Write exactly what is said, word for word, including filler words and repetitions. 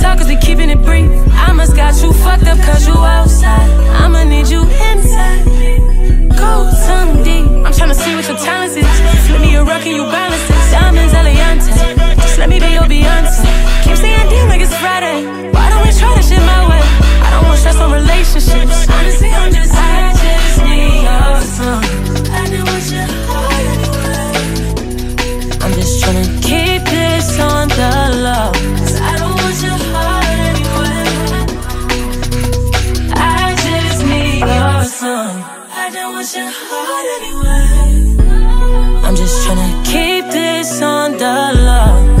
talkers be keeping it brief. I must got you fucked up cause you outside. I'ma need you inside. Go tongue deep. I'm tryna see what your talents is. Flip me a rock and you balance it. Diamonds, Eliante. Just let me be your Beyonce. Keep saying damn like it's Friday. Why don't we try this shit my way? I don't want stress on relationships. Honestly, I'm just I just need your song. I know what your heart. I'm just tryna keep this on the low. Cause I don't want your heart anyway. I just need your song. I don't want your heart anyway. I'm just tryna keep this on the low.